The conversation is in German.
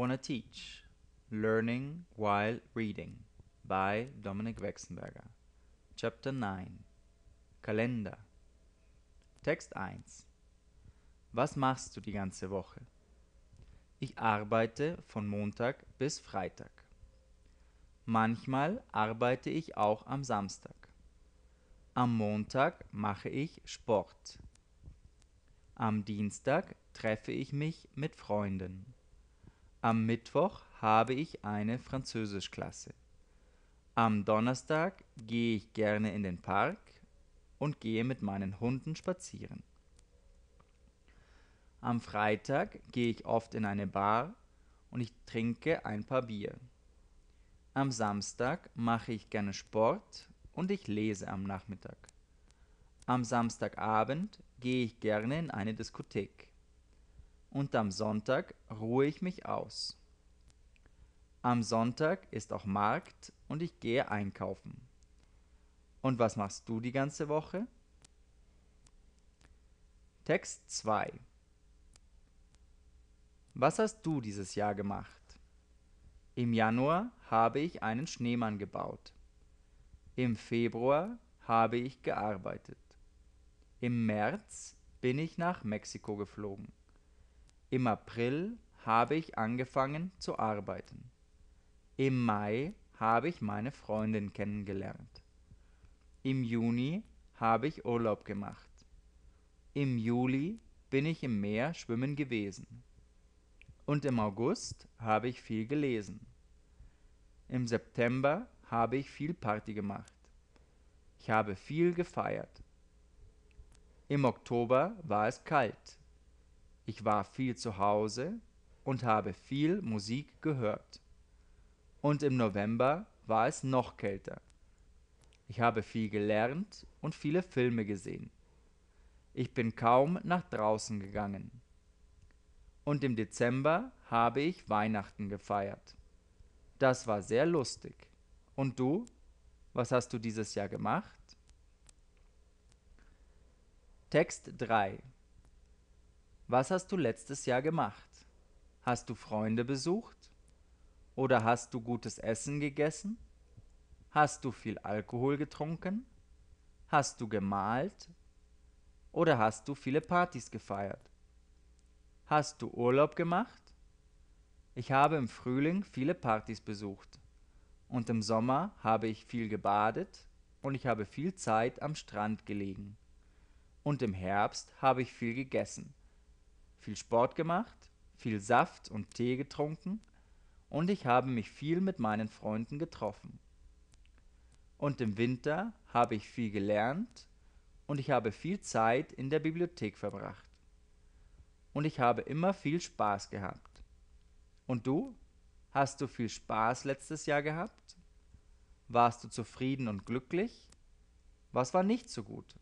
Wanna Teach? Learning While Reading by Dominic Wexenberger. Chapter 9 Kalender. Text 1. Was machst du die ganze Woche? Ich arbeite von Montag bis Freitag. Manchmal arbeite ich auch am Samstag. Am Montag mache ich Sport. Am Dienstag treffe ich mich mit Freunden. Am Mittwoch habe ich eine Französischklasse. Am Donnerstag gehe ich gerne in den Park und gehe mit meinen Hunden spazieren. Am Freitag gehe ich oft in eine Bar und ich trinke ein paar Bier. Am Samstag mache ich gerne Sport und ich lese am Nachmittag. Am Samstagabend gehe ich gerne in eine Diskothek. Und am Sonntag ruhe ich mich aus. Am Sonntag ist auch Markt und ich gehe einkaufen. Und was machst du die ganze Woche? Text 2. Was hast du dieses Jahr gemacht? Im Januar habe ich einen Schneemann gebaut. Im Februar habe ich gearbeitet. Im März bin ich nach Mexiko geflogen. Im April habe ich angefangen zu arbeiten. Im Mai habe ich meine Freundin kennengelernt. Im Juni habe ich Urlaub gemacht. Im Juli bin ich im Meer schwimmen gewesen. Und im August habe ich viel gelesen. Im September habe ich viel Party gemacht. Ich habe viel gefeiert. Im Oktober war es kalt. Ich war viel zu Hause und habe viel Musik gehört. Und im November war es noch kälter. Ich habe viel gelernt und viele Filme gesehen. Ich bin kaum nach draußen gegangen. Und im Dezember habe ich Weihnachten gefeiert. Das war sehr lustig. Und du? Was hast du dieses Jahr gemacht? Text 3. Was hast du letztes Jahr gemacht? Hast du Freunde besucht? Oder hast du gutes Essen gegessen? Hast du viel Alkohol getrunken? Hast du gemalt? Oder hast du viele Partys gefeiert? Hast du Urlaub gemacht? Ich habe im Frühling viele Partys besucht. Und im Sommer habe ich viel gebadet und ich habe viel Zeit am Strand gelegen. Und im Herbst habe ich viel gegessen. Viel Sport gemacht, viel Saft und Tee getrunken und ich habe mich viel mit meinen Freunden getroffen. Und im Winter habe ich viel gelernt und ich habe viel Zeit in der Bibliothek verbracht. Und ich habe immer viel Spaß gehabt. Und du? Hast du viel Spaß letztes Jahr gehabt? Warst du zufrieden und glücklich? Was war nicht so gut?